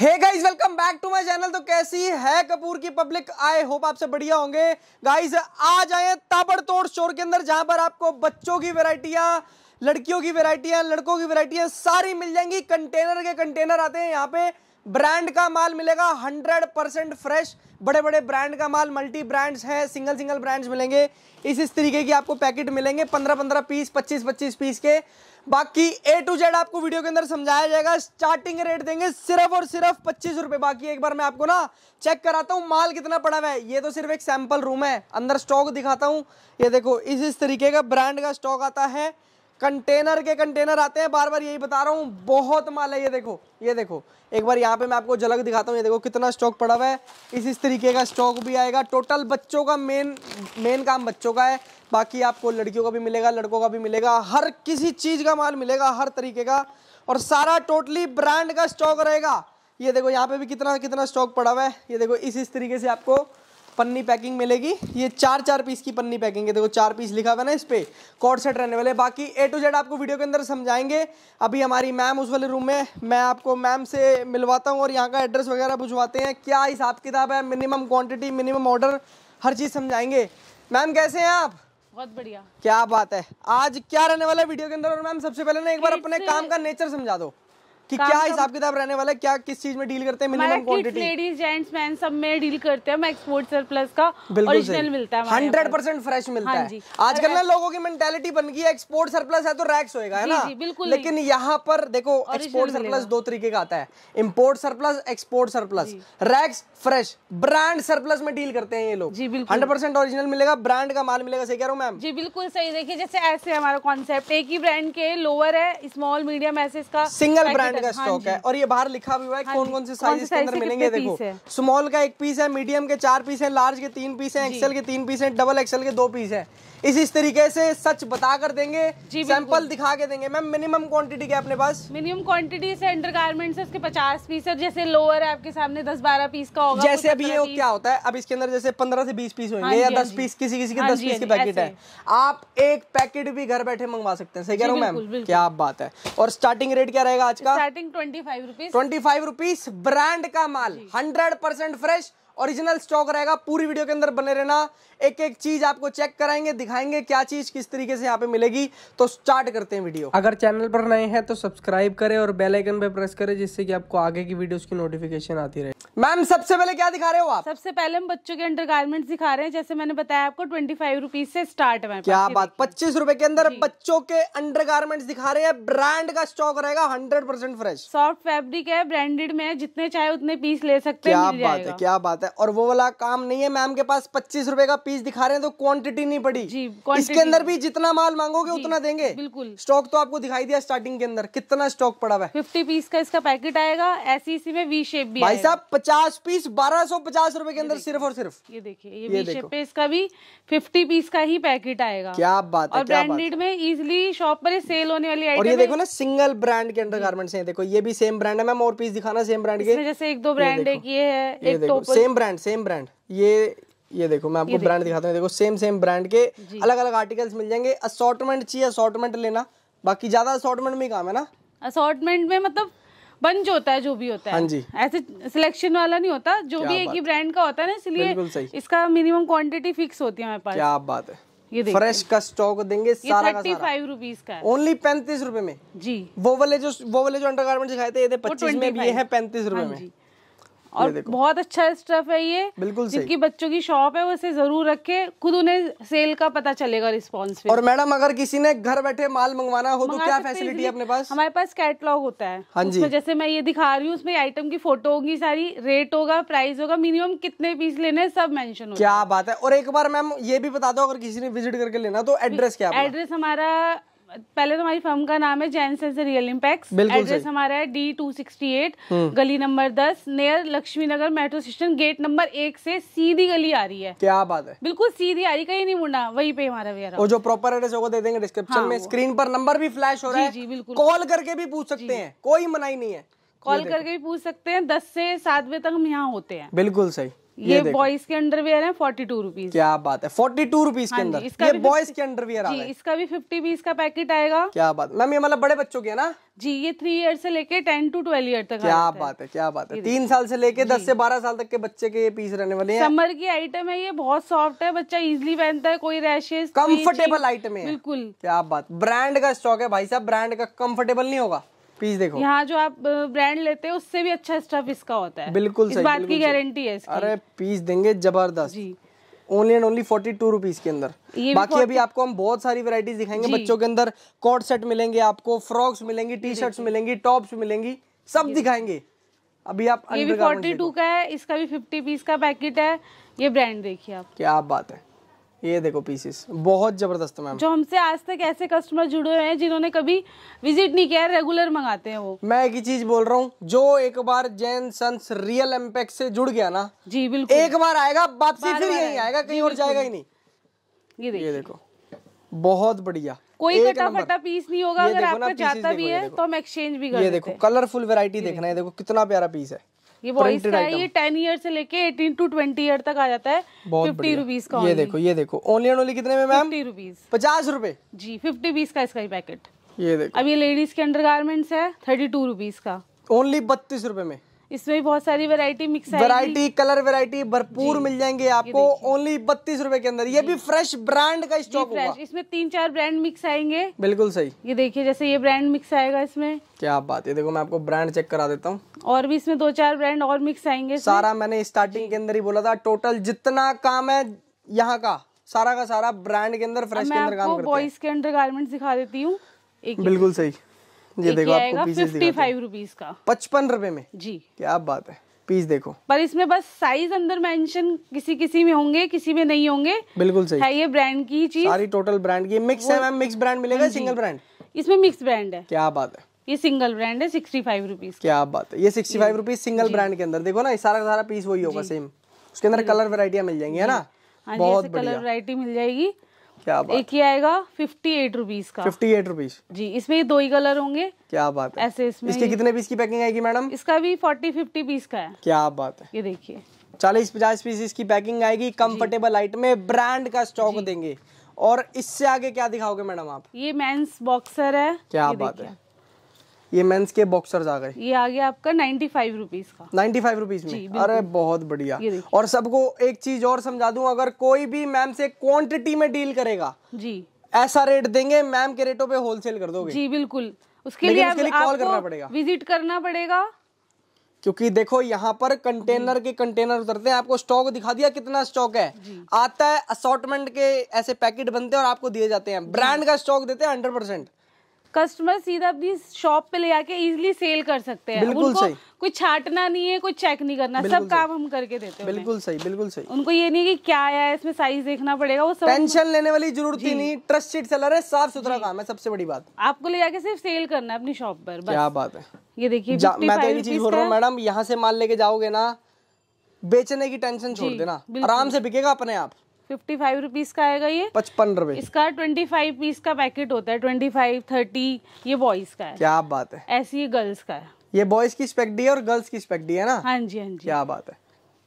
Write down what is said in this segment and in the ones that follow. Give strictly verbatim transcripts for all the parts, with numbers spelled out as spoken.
Hey guys welcome back to my channel. तो कैसी है कपूर की पब्लिक, आई होप आपसे बढ़िया होंगे। गाइस आज आए ताबड़तोड़ स्टोर के अंदर, जहां पर आपको बच्चों की वैरायटियां, लड़कियों की वैरायटियां, लड़कों की वैरायटियां सारी मिल जाएंगी। कंटेनर के कंटेनर आते हैं यहाँ पे, ब्रांड का माल मिलेगा हंड्रेड परसेंट फ्रेश, बड़े बड़े ब्रांड का माल, मल्टी ब्रांड्स हैं, सिंगल सिंगल ब्रांड्स मिलेंगे। इस इस तरीके की आपको पैकेट मिलेंगे पंद्रह पंद्रह पीस, पच्चीस पच्चीस पीस के। बाकी ए टू जेड आपको वीडियो के अंदर समझाया जाएगा। स्टार्टिंग रेट देंगे सिर्फ और सिर्फ पच्चीस रुपए। बाकी एक बार मैं आपको ना चेक कराता हूँ माल कितना पड़ा हुआ है। ये तो सिर्फ एक सैम्पल रूम है, अंदर स्टॉक दिखाता हूँ। ये देखो, इस इस तरीके का ब्रांड का स्टॉक आता है, कंटेनर के कंटेनर आते हैं। बार बार यही बता रहा हूँ, बहुत माल है। ये देखो, ये देखो, एक बार यहाँ पे मैं आपको झलक दिखाता हूँ। ये देखो कितना स्टॉक पड़ा हुआ है। इस इस तरीके का स्टॉक भी आएगा। टोटल बच्चों का मेन मेन काम बच्चों का है, बाकी आपको लड़कियों का भी मिलेगा, लड़कों का भी मिलेगा, हर किसी चीज़ का माल मिलेगा, हर तरीके का। और सारा टोटली ब्रांड का स्टॉक रहेगा। ये देखो यहाँ पर भी कितना कितना स्टॉक पड़ा हुआ है। ये देखो इस इस तरीके से आपको पन्नी पैकिंग मिलेगी। ये चार चार पीस की पन्नी पैकिंग है। देखो चार पीस लिखा हुआ है ना इस पर, कॉर्ड सेट रहने वाले। बाकी ए टू जेड आपको वीडियो के अंदर समझाएंगे। अभी हमारी मैम उस वाले रूम में, मैं आपको मैम से मिलवाता हूँ और यहाँ का एड्रेस वगैरह पूछवाते हैं, क्या हिसाब किताब है, मिनिमम क्वांटिटी, मिनिमम ऑर्डर, हर चीज़ समझाएंगे। मैम कैसे हैं आप? बहुत बढ़िया। क्या बात है, आज क्या रहने वाला है वीडियो के अंदर? और मैम सबसे पहले ना एक बार अपने काम का नेचर समझा दो कि क्या हिसाब किताब रहने वाला है, क्या किस चीज में डील करते हैं, minimum quantity. Ladies, gents, man सब में डील करते हैं। एक्सपोर्ट सरप्लस का ओरिजिनल मिलता है, हंड्रेड परसेंट फ्रेश मिलता है। आजकल ना लोगों की मेंटालिटी बन गई है, एक्सपोर्ट सरप्लस है तो रैक्स होएगा, है ना? बिल्कुल। लेकिन यहाँ पर देखो, एक्सपोर्ट सरप्लस दो तरीके का आता है, import surplus, export surplus. Racks fresh brand surplus में डील करते हैं ये लोग। जी बिल्कुल, हंड्रेड परसेंट ओरिजिनल मिलेगा, ब्रांड का माल मिलेगा। सही कह रहा हूँ मैम? जी बिल्कुल सही। देखिए जैसे ऐसे हमारा कॉन्सेप्ट, एक ही ब्रांड के लोअर है, स्मॉल मीडियम ऐसे इसका सिंगल ब्रांड का स्टॉक है। और ये बाहर लिखा भी हुआ है कौन कौन से साइज इसके अंदर मिलेंगे। देखो स्मॉल का एक पीस है, मीडियम के चार पीस है, लार्ज के तीन पीस है, एक्सेल के तीन पीस है, डबल एक्सेल के दो पीस है। इस इस तरीके से सच बता कर देंगे, सैंपल दिखा के देंगे। मैम मिनिमम क्वांटिटी क्या अपने पास? मिनिमम क्वांटिटी से अंडरगारमेंट्स है, उसके पचास पीस है। जैसे लोअर है आपके सामने दस बारह पीस का होगा। जैसे अभी ये क्या होता है, अब इसके अंदर जैसे पंद्रह से बीस पीस होंगे या दस पीस, किसी किसी के दस पीस के पैकेट है। आप एक पैकेट भी घर बैठे मंगवा सकते हैं। सही कह रहा हूँ मैम? क्या बात है। और स्टार्टिंग रेट क्या रहेगा आज का? पच्चीस रुपीस। ब्रांड का माल hundred percent fresh original stock रहेगा। पूरी वीडियो के अंदर बने रहना, एक एक चीज आपको चेक कराएंगे, दिखाएंगे क्या चीज किस तरीके से यहाँ पे मिलेगी। तो स्टार्ट करते हैं वीडियो। अगर चैनल पर नए हैं तो सब्सक्राइब करें और बेल आइकन पे प्रेस करें, जिससे कि आपको आगे की वीडियोस की नोटिफिकेशन आती रहे। मैम सबसे पहले क्या दिखा रहे हो आप? सबसे पहले हम बच्चों के अंडरगारमेंट्स दिखा रहे हैं। जैसे मैंने बताया आपको ट्वेंटी फाइव रुपीज से स्टार्ट है। क्या बात, पच्चीस रुपए के अंदर बच्चों के अंडरगारमेंट्स दिखा रहे हैं। ब्रांड का स्टॉक रहेगा, hundred percent fresh, soft fabric है, ब्रांडेड में है, जितने चाहे उतने पीस ले सकते हैं। क्या बात है, क्या बात है। और वो वाला काम नहीं है मैम के पास, पच्चीस रुपए का पीस दिखा रहे हैं तो क्वांटिटी नहीं पड़ी। इसके अंदर भी जितना माल मांगोगे उतना देंगे। बिल्कुल। स्टॉक तो आपको दिखाई दिया स्टार्टिंग के अंदर कितना स्टॉक पड़ा हुआ है। पचास पीस का इसका पैकेट आएगा। ऐसी इसी में वी शेप भी भाई साहब, पचास पीस बारह सौ पचास रुपए के अंदर सिर्फ और सिर्फ। ये देखिए, ये वी शेप पे इसका भी पचास पीस का ही पैकेट आएगा। क्या बात है। और ब्रांडेड में इजिली शॉप पर सेल होने वाली आइटम। और ये देखो ना, सिंगल ब्रांड के अंडरगारमेंट्स हैं। देखो ये भी सेम ब्रांड है मैम, और पीस दिखाना सेम ब्रांड के। जैसे एक दो ब्रांड है, ये है एक top, same brand same brand ये ये देखो मैं आपको ब्रांड दिखाता हूँ। देखो सेम सेम ब्रांड के अलग अलग आर्टिकल्स मिल जाएंगे। असॉर्टमेंट चाहिए, असॉर्टमेंट लेना। बाकी ज्यादा असॉर्टमेंट में काम है ना, असॉर्टमेंट में मतलब बंच होता है जो भी होता है। हाँ जी, ऐसे सिलेक्शन वाला नहीं होता, जो भी एक ही ब्रांड का होता है ना, इसलिए इसका मिनिमम क्वांटिटी फिक्स होती है हमारे पास। क्या बात है। ये फ्रेश का स्टॉक देंगे सारा का सारा। पैंतीस रुपीस का ओनली, पैंतीस रुपए में। जी वो वाले जो वो वाले जो अंडरगारमेंट दिखाए थे पच्चीस में भी है पैंतीस रुपए में। और बहुत अच्छा स्टफ है ये, बिल्कुल सही। जिनकी बच्चों की शॉप है वो इसे जरूर रखें, खुद उन्हें सेल का पता चलेगा रिस्पांस पे। और मैडम अगर किसी ने घर बैठे माल मंगवाना हो तो क्या फैसिलिटी है अपने पास? हमारे पास कैटलॉग होता है। हाँ जी। जैसे मैं ये दिखा रही हूँ, उसमें आइटम की फोटो होगी सारी, रेट होगा, प्राइस होगा, मिनिमम कितने पीस लेने हैं सब मेंशन होगा। क्या बात है। और एक बार मैम ये भी बता दो, अगर किसी ने विजिट करके लेना तो एड्रेस क्या है? एड्रेस हमारा, पहले तो हमारी फर्म का नाम है Jain sons Real Impex. Address हमारा है डी टू सिक्सटी एट, गली नंबर दस, near Lakshmi Nagar metro station, gate number एक से सीधी गली आ रही है। क्या बात है, बिल्कुल सीधी आ रही, कहीं नहीं मुड़ना, वहीं पे हमारा वेयर। और जो प्रॉपर एड्रेस होगा दे देंगे डिस्क्रिप्शन में, स्क्रीन पर नंबर भी फ्लैश हो रहा है। जी, जी बिल्कुल। कॉल करके भी पूछ सकते हैं, कोई मनाही नहीं है, कॉल करके भी पूछ सकते हैं। दस से सात बजे तक हम यहाँ होते हैं। बिल्कुल सही। ये बॉयज के अंडरवियर है फोर्टी टू रुपीज। क्या बात है, फोर्टी टू रुपीज के अंदर ये बॉयज के अंडरवियर आ रहा है। इसका भी फिफ्टी पीस का पैकेट आएगा। क्या बात मैम, ये मतलब बड़े बच्चों के है ना जी, ये थ्री ईयर से लेके टेन टू ट्वेल्व ईयर तक। क्या बात है, क्या बात है, तीन साल से लेके दस से बारह साल तक के बच्चे के ये पीस रहने वाले हैं। समर की आइटम है ये, बहुत सॉफ्ट है, बच्चा इजीली पहनता है, कोई रैशेस, कंफर्टेबल आइटम है बिल्कुल। क्या बात, ब्रांड का स्टॉक है भाई साहब, ब्रांड का कंफर्टेबल नहीं होगा पीस। देखो यहाँ जो आप ब्रांड लेते हैं उससे भी अच्छा स्टफ इसका होता है, बिल्कुल इस बात की गारंटी है इसकी। अरे पीस देंगे जबरदस्त जी, only and only forty two rupees के अंदर। बाकी अभी आपको हम बहुत सारी वैरायटीज दिखाएंगे बच्चों के अंदर, कोट सेट मिलेंगे आपको, फ्रॉक्स मिलेंगी, टी शर्ट्स मिलेंगी, टॉप्स मिलेंगी, सब दिखाएंगे। अभी आप ये भी फोर्टी टू का है, इसका भी फिफ्टी पीस का पैकेट है। ये ब्रांड देखिए आप, क्या बात है, ये देखो पीसेस बहुत जबरदस्त मैम। जो हमसे आज तक ऐसे कस्टमर जुड़े हुए हैं जिन्होंने कभी विजिट नहीं किया, रेगुलर मंगाते हैं वो। मैं एक ही चीज बोल रहा हूँ, जो एक बार जैन सन्स रियल इम्पैक्ट से जुड़ गया ना जी, बिल्कुल एक बार आएगा वापसी, फिर यही आएगा, कहीं और जाएगा ही नहीं। ये देखो, ये देखो बहुत बढ़िया, कोई कटा फटा पीस नहीं होगा। अगर आपका जाता भी है तो हम एक्सचेंज भी करते हैं। ये देखो कलरफुल वेरायटी देखना है, देखो कितना प्यारा पीस है। ये बॉयज का है, ये टेन ईयर से लेके एटीन टू ट्वेंटी ईयर तक आ जाता है, फिफ्टी रुपीज का। ये देखो, ये देखो ओनली ओनली कितने में मैम? फिफ्टी रुपीज, पचास रुपए जी, फिफ्टी पीस का इसका ही पैकेट। ये देखो, अब ये लेडीज के अंडर गारमेंट्स है, थर्टी टू रुपीज का, ओनली बत्तीस रुपए में। इसमें बहुत सारी वैरायटी मिक्स है, वैरायटी कलर वैरायटी भरपूर मिल जाएंगे आपको, ओनली बत्तीस रुपए के अंदर। ये भी फ्रेश ब्रांड का स्टॉक होगा, इसमें तीन चार ब्रांड मिक्स आएंगे। बिल्कुल सही, ये देखिए जैसे ये ब्रांड मिक्स आएगा इसमें। क्या बात है, देखो मैं आपको ब्रांड चेक करा देता हूँ। और भी इसमें दो चार ब्रांड और मिक्स आएंगे। सारा मैंने स्टार्टिंग के अंदर ही बोला था, टोटल जितना काम है यहाँ का सारा का सारा ब्रांड के अंदर, फ्रेश के अंदर काम करते हैं। बॉयज के अंडर गारमेंट दिखा देती हूँ। बिल्कुल सही, ये देखो आपको पीस फिफ्टी फाइव रुपीज का, पचपन रुपए में जी। क्या बात है, पीस देखो, पर इसमें बस साइज अंदर मेंशन किसी किसी में होंगे, किसी में नहीं होंगे। बिल्कुल सही है, ये ब्रांड की चीज, सारी टोटल ब्रांड की मिक्स है मैम। मिक्स ब्रांड मिलेगा, सिंगल ब्रांड? इसमें मिक्स ब्रांड है। क्या बात है, ये सिंगल ब्रांड है, सिक्सटी फाइव रुपीज। क्या बात है, ये sixty five rupees single brand के अंदर। देखो ना सारा सारा पीस वही होगा सेम, उसके अंदर कलर वेरायटियाँ मिल जाएंगी है ना, बहुत कलर वेरायटी मिल जाएगी। क्या बात, एक ही आएगा अट्ठावन रुपीस का, अट्ठावन रुपीस जी। इसमें दो ही कलर होंगे। क्या बात है, ऐसे इसमें इसके कितने पीस की पैकिंग आएगी मैडम? इसका भी चालीस पचास पीस का है। क्या बात है, ये देखिए चालीस पचास पीस इसकी पैकिंग आएगी, कंफर्टेबल आइटम में, ब्रांड का स्टॉक देंगे। और इससे आगे क्या दिखाओगे मैडम आप? ये मेंस बॉक्सर है। क्या बात है, ये मेंस के बॉक्सर्स आ गए। ये आ गया आपका नाइन्टी फाइव रुपीस का, नाइन्टी फाइव रुपीस में। अरे बहुत बढ़िया। और सबको एक चीज और समझा दूं, अगर कोई भी मैम से क्वांटिटी में डील करेगा जी, ऐसा रेट देंगे मैम के रेटों पे होलसेल कर दोगे जी, बिल्कुल। उसके लिए, उसके लिए आप, कॉल करना पड़ेगा, विजिट करना पड़ेगा, क्योंकि देखो यहाँ पर कंटेनर के कंटेनर उतरते हैं। आपको स्टॉक दिखा दिया कितना स्टॉक है, आता है असॉर्टमेंट के ऐसे पैकेट बनते हैं और आपको दिए जाते हैं। ब्रांड का स्टॉक देते हैं हंड्रेड परसेंट, कस्टमर सीधा अपनी शॉप पे ले आके इजीली सेल कर सकते हैं। उनको कोई छाटना नहीं है, कोई चेक नहीं करना, सब काम हम करके देते हैं। बिल्कुल सही, बिल्कुल सही। उनको ये नहीं कि क्या आया है, इसमें साइज देखना पड़ेगा, वो सब टेंशन लेने वाली जरूरत ही नहीं। ट्रस्टेड सेलर है, साफ सुथरा काम है, सबसे बड़ी बात। आपको ले जाके सिर्फ सेल करना है अपनी शॉप पर। क्या बात है, ये देखिए मैं तो ये चीज बोल रहा हूँ मैडम, यहाँ से माल लेके जाओगे ना, बेचने की टेंशन छोड़ देना, आराम से बिकेगा अपने आप। फिफ्टी फाइव रुपीज का आएगा ये, पचपन रुपए इसका। ट्वेंटी फाइव पीस का पैकेट होता है, ट्वेंटी फाइव थर्टी ये बॉयज का है। क्या बात है, ऐसी ये गर्ल्स का है। ये बॉयज की स्पेक्डी है और गर्ल्स की स्पेक्डी है ना। हाँ जी, हाँ जी, क्या बात है।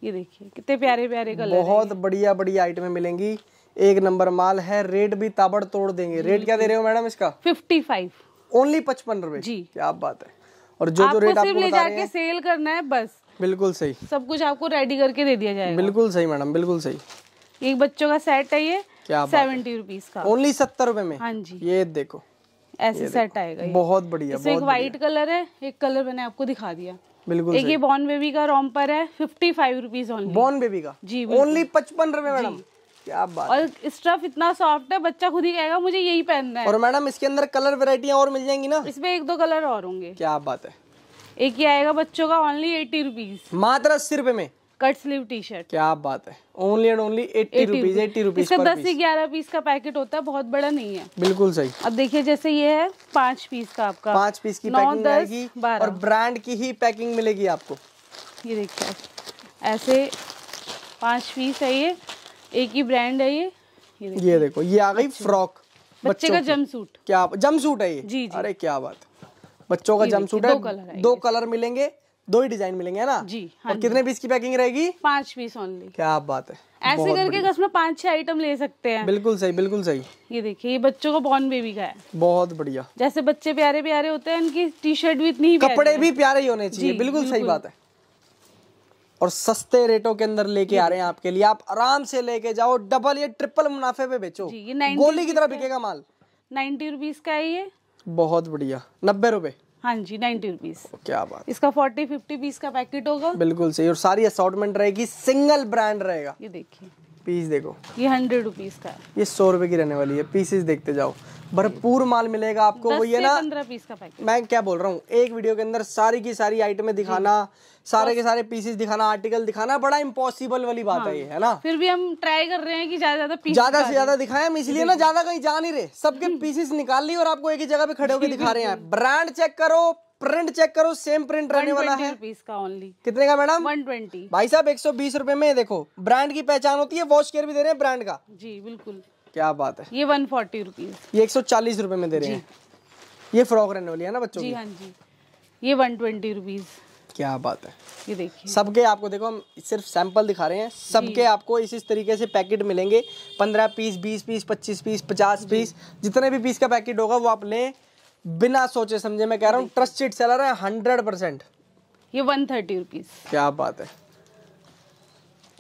ये देखिए कितने प्यारे प्यारे कलर, बहुत बढ़िया बढ़िया आइटमें मिलेंगी, एक नंबर माल है, रेट भी ताबड़ तोड़ देंगे। रेट क्या दे रहे हो मैडम इसका? फिफ्टी फाइव ओनली, पचपन रुपए जी। क्या बात है, और जो जो रेट आपको ले जाके सेल करना है बस। बिल्कुल सही, सब कुछ आपको रेडी करके दे दिया जाएगा। बिल्कुल सही मैडम, बिल्कुल सही। एक बच्चों का सेट है ये, सेवेंटी रुपीज का, ओनली सत्तर रुपए में। हाँ जी, ये देखो ऐसे सेट आएगा, बहुत बढ़िया। इसमें एक व्हाइट कलर है, एक कलर मैंने आपको दिखा दिया। बिल्कुल, एक ये बॉर्न बेबी का रोम्पर है, fifty five rupees only, born baby का जी, ओनली पचपन रुपए मैडम। क्या बात, और स्टफ इतना सॉफ्ट है, बच्चा खुद ही कहेगा मुझे यही पहनना है। और मैडम इसके अंदर कलर वेरायटियाँ और मिल जाएंगी ना, इसमें एक दो कलर और होंगे। क्या बात है, एक ही आएगा बच्चों का, ओनली एट्टी रुपीज, मात्र अस्सी रुपए में, कट स्लीव टी शर्ट। क्या बात है, ओनली एंड ओनली अस्सी रुपीज, अस्सी रुपीज। इसका दस से ग्यारह पीस का पैकेट होता है, बहुत बड़ा नहीं है। बिल्कुल सही। अब देखिए जैसे ये है पांच पीस का आपका, पांच पीस की पैकिंग आएगी और ब्रांड की ही पैकिंग मिलेगी आपको। ये देखिए ऐसे पांच पीस है, ये एक ही ब्रांड है। ये ये, ये देखो ये आ गई फ्रॉक, बच्चे का जंपसूट। क्या जंपसूट है ये जी? अरे क्या बात, बच्चों का जंपसूट है, दो कलर मिलेंगे, दो ही डिजाइन मिलेंगे है ना जी। हाँ, और कितने पीस की पैकिंग रहेगी? पांच पीस ओनली। क्या बात है, ऐसे करके कसम पांच छह आइटम ले सकते हैं। बिल्कुल सही बिल्कुल सही। ये देखिए, ये बच्चों का बॉर्न बेबी का है, बहुत बढ़िया। जैसे बच्चे प्यारे प्यारे होते हैं, उनकी टी शर्ट भी इतनी, कपड़े भी प्यारे ही होने चाहिए। बिल्कुल सही बात है। और सस्ते रेटों के अंदर लेके आ रहे हैं आपके लिए, आप आराम से लेके जाओ, डबल या ट्रिपल मुनाफे पे बेचो। गोली की तरह बिकेगा माल। नाइन्टी रुपीज का है ये, बहुत बढ़िया। नब्बे रुपए हाँ जी, नाइन्टी रुपीज। क्या बात। इसका फोर्टी फिफ्टी पीस का पैकेट होगा। बिल्कुल सही। और सारी असॉर्टमेंट रहेगी, सिंगल ब्रांड रहेगा। ये देखिए पीस देखो, ये हंड्रेड रुपीज का, ये सौ रुपए की रहने वाली है। पीसेस देखते जाओ, भरपूर माल मिलेगा आपको। वो ये ना पंद्रह पीस का पैकेट। मैं क्या बोल रहा हूँ, एक वीडियो के अंदर सारी की सारी आइटमें दिखाना, सारे के सारे पीसेस दिखाना, आर्टिकल दिखाना, बड़ा इम्पॉसिबल वाली बात है ये, है ना। फिर भी हम ट्राई कर रहे हैं कि ज्यादा ज्यादा पीस ज्यादा से ज्यादा दिखाएं। हम इसलिए ना ज्यादा कहीं जा नहीं रहे, सबके पीसेस निकाल लिए और आपको एक ही जगह पे खड़े होकर दिखा रहे हैं। ब्रांड चेक करो, प्रिंट चेक करो, सेम प्रिंट रहने वाला है। पीस का ओनली कितने का मैडम? एक सौ बीस। भाई साहब एक सौ बीस रुपए में देखो, ब्रांड की पहचान होती है। वॉश केयर भी दे रहे हैं ब्रांड का जी। बिल्कुल क्या बात है। ये एक सौ चालीस रुपीस, ये एक सौ चालीस रुपए में दे रहे हैं। ये फ्रॉक रहने वाली है ना बच्चों की। हाँ जी, ये एक सौ बीस रुपीस। क्या बात है। ये देखिए सबके आपको, देखो हम सिर्फ सैंपल दिखा रहे हैं, सबके आपको इस इस तरीके से पैकेट मिलेंगे। पंद्रह पीस, बीस पीस, पच्चीस पीस, पचास पीस, जितने भी पीस का पैकेट होगा वो आप लें बिना सोचे समझे। मैं कह रहा हूँ ट्रस्टेड सेलर है हंड्रेड परसेंट। ये एक सौ तीस रुपीस। क्या बात है।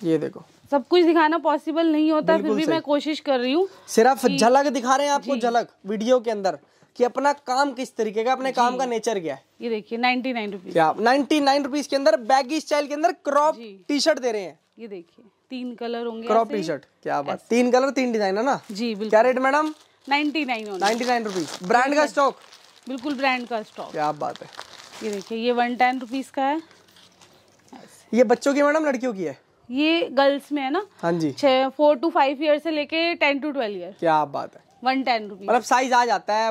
ये देखो सब कुछ दिखाना पॉसिबल नहीं होता, फिर भी मैं कोशिश कर रही हूँ। सिर्फ झलक दिखा रहे हैं आपको, झलक वीडियो के अंदर कि अपना काम किस तरीके का, अपने काम का नेचर क्या है। ये देखिए निन्यानवे रुपीस। क्या निन्यानवे रुपीस के अंदर बैगी स्टाइल के अंदर क्रॉप टी शर्ट दे रहे हैं। ये देखिए तीन कलर होंगे क्रॉप टी शर्ट। क्या बात, तीन कलर तीन डिजाइन है ना जी। क्या रेट मैडम? निन्यानवे रुपीस। ब्रांड का स्टॉक, बिल्कुल ब्रांड का स्टॉक। क्या बात है। ये देखिए ये एक सौ दस रुपीस का है। ये बच्चों की मैडम, लड़कियों की है ये, गर्ल्स में है ना। हाँ जी, छह फोर टू फाइव ईयर से लेके टेन टू ट्वेल्व ईयर। क्या बात है। एक सौ दस रुपीस, मतलब साइज आ जाता है